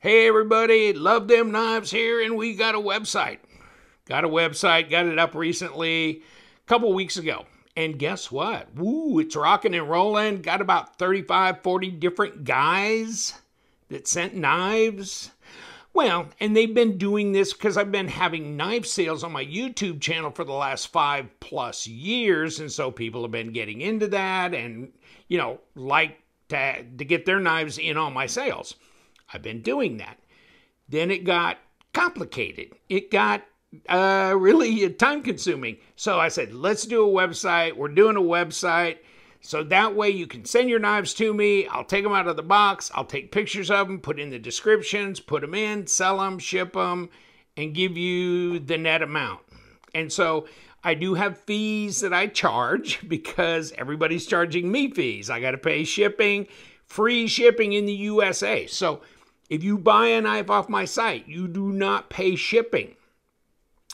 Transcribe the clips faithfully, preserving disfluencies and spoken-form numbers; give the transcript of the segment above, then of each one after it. Hey everybody, Luvthemknives here, and we got a website. Got a website, got it up recently, a couple weeks ago. And guess what? Woo, it's rocking and rolling. Got about thirty-five, forty different guys that sent knives. Well, and they've been doing this because I've been having knife sales on my YouTube channel for the last five plus years. And so people have been getting into that and, you know, like to, to get their knives in on my sales. I've been doing that. Then it got complicated. It got uh, really time consuming. So I said, let's do a website. We're doing a website. So that way you can send your knives to me. I'll take them out of the box. I'll take pictures of them, put in the descriptions, put them in, sell them, ship them, and give you the net amount. And so I do have fees that I charge because everybody's charging me fees. I got to pay shipping, free shipping in the U S A. So if you buy a knife off my site, you do not pay shipping.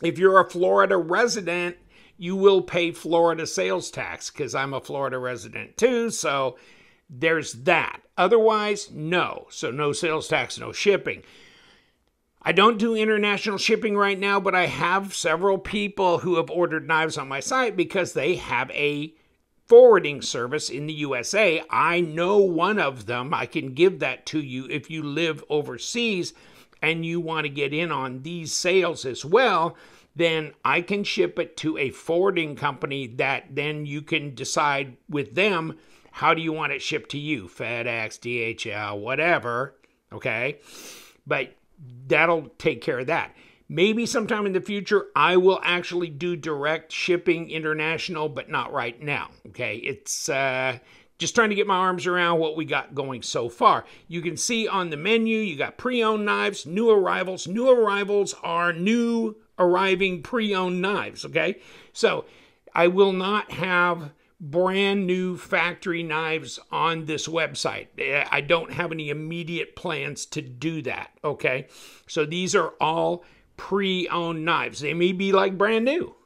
If you're a Florida resident, you will pay Florida sales tax because I'm a Florida resident too. So there's that. Otherwise, no. So no sales tax, no shipping. I don't do international shipping right now, but I have several people who have ordered knives on my site because they have a forwarding service in the U S A. I know one of them. I can give that to you if you live overseas and you want to get in on these sales as well. Then I can ship it to a forwarding company that then you can decide with them, how do you want it shipped to you? FedEx, D H L, whatever, okay? But that'll take care of that. Maybe sometime in the future, I will actually do direct shipping international, but not right now, okay? It's uh, just trying to get my arms around what we got going so far. You can see on the menu, you got pre-owned knives, new arrivals. New arrivals are new arriving pre-owned knives, okay? So I will not have brand new factory knives on this website. I don't have any immediate plans to do that, okay? So these are all pre-owned knives. They may be like brand new.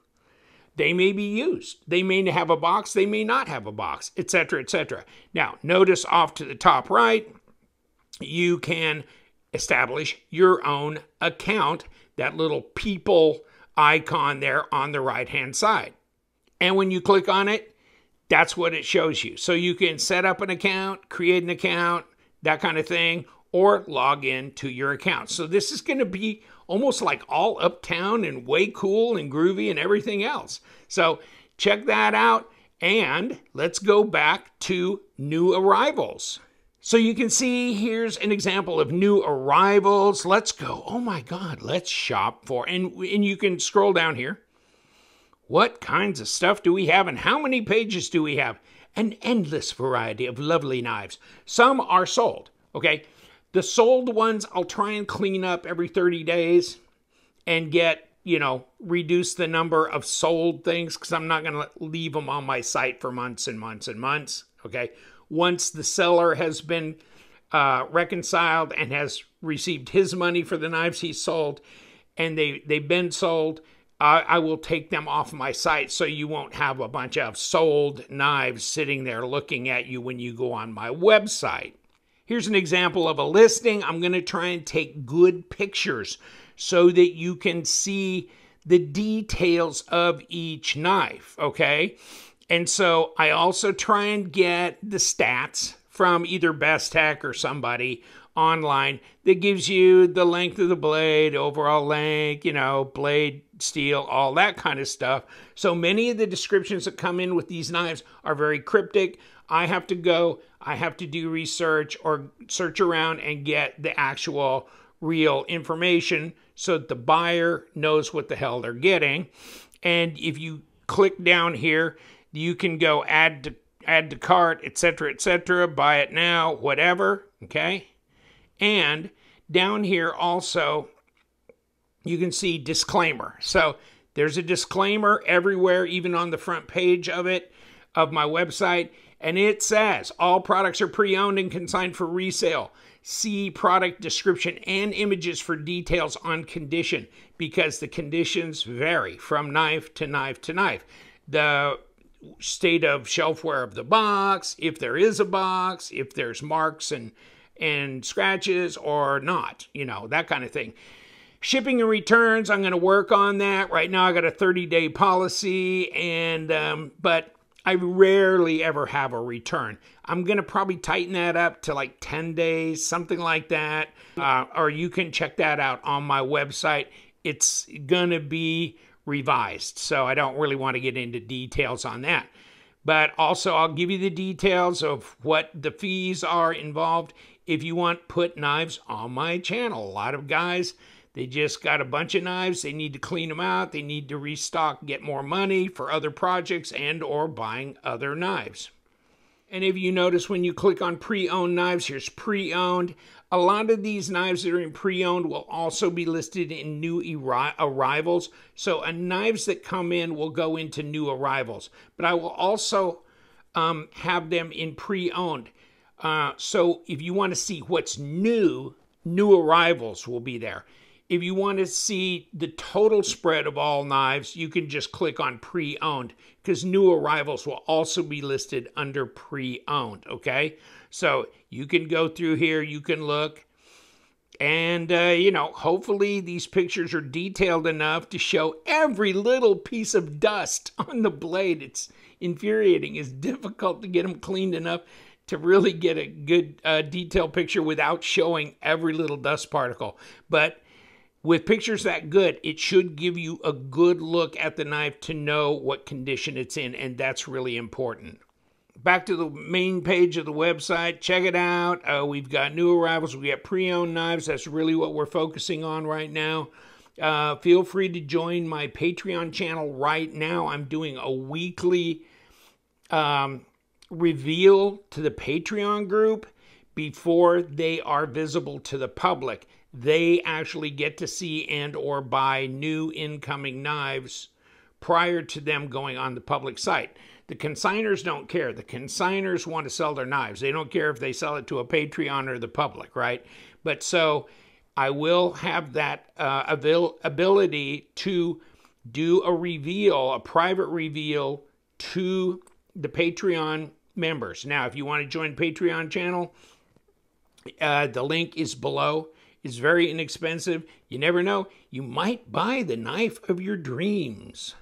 They may be used. They may have a box. They may not have a box, et cetera, et cetera. Now, notice off to the top right, you can establish your own account, that little people icon there on the right-hand side. And when you click on it, that's what it shows you. So you can set up an account, create an account, that kind of thing, or log in to your account. So this is going to be almost like all uptown and way cool and groovy and everything else. So check that out. And let's go back to new arrivals. So you can see here's an example of new arrivals. Let's go. Oh my God, let's shop for. And, and you can scroll down here. What kinds of stuff do we have and how many pages do we have? An endless variety of lovely knives. Some are sold, okay? The sold ones, I'll try and clean up every thirty days and get, you know, reduce the number of sold things because I'm not going to leave them on my site for months and months and months, okay? Once the seller has been uh, reconciled and has received his money for the knives he sold and they, they've been sold, uh, I will take them off my site so you won't have a bunch of sold knives sitting there looking at you when you go on my website. Here's an example of a listing. I'm going to try and take good pictures so that you can see the details of each knife, okay? And so I also try and get the stats from either Best Tech or somebody online that gives you the length of the blade, overall length, you know, blade, steel, all that kind of stuff. So many of the descriptions that come in with these knives are very cryptic. I have to go, I have to do research or search around and get the actual real information so that the buyer knows what the hell they're getting. And if you click down here, you can go add to, add to cart, et cetera, et cetera, buy it now, whatever, okay? And down here also, you can see disclaimer. So there's a disclaimer everywhere, even on the front page of it, of my website. And it says, all products are pre-owned and consigned for resale. See product description and images for details on condition, because the conditions vary from knife to knife to knife. The state of shelf wear of the box, if there is a box, if there's marks and, and scratches or not, you know, that kind of thing. Shipping and returns, I'm going to work on that. Right now I got a thirty day policy, and um, but I rarely ever have a return. I'm going to probably tighten that up to like ten days, something like that. Uh, or you can check that out on my website. It's going to be revised, so I don't really want to get into details on that. But also I'll give you the details of what the fees are involved if you want put knives on my channel. A lot of guys, they just got a bunch of knives. They need to clean them out. They need to restock, get more money for other projects and or buying other knives. And if you notice, when you click on pre-owned knives, here's pre-owned. A lot of these knives that are in pre-owned will also be listed in new arrivals. So uh, knives that come in will go into new arrivals. But I will also um, have them in pre-owned. Uh, so if you want to see what's new, new arrivals will be there. If you want to see the total spread of all knives, you can just click on pre-owned, because new arrivals will also be listed under pre-owned, okay? So you can go through here, you can look, and, uh, you know, hopefully these pictures are detailed enough to show every little piece of dust on the blade. It's infuriating. It's difficult to get them cleaned enough to really get a good uh, detailed picture without showing every little dust particle. But with pictures that good, it should give you a good look at the knife to know what condition it's in, and that's really important. Back to the main page of the website, check it out. Uh, we've got new arrivals, we got pre-owned knives. That's really what we're focusing on right now. Uh, feel free to join my Patreon channel right now. I'm doing a weekly um, reveal to the Patreon group before they are visible to the public. They actually get to see and or buy new incoming knives prior to them going on the public site. The consigners don't care. The consigners want to sell their knives. They don't care if they sell it to a Patreon or the public, right? But so I will have that uh, avail ability to do a reveal, a private reveal to the Patreon members. Now, if you want to join Patreon channel, uh, the link is below. It's very inexpensive. You never know. You might buy the knife of your dreams.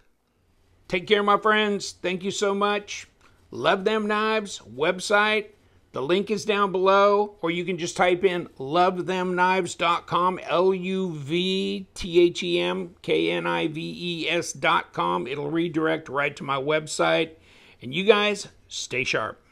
Take care, my friends. Thank you so much. Love Them Knives website. The link is down below, or you can just type in love them knives dot com, L U V T H E M K N I V E S dot com. It'll redirect right to my website. And you guys, stay sharp.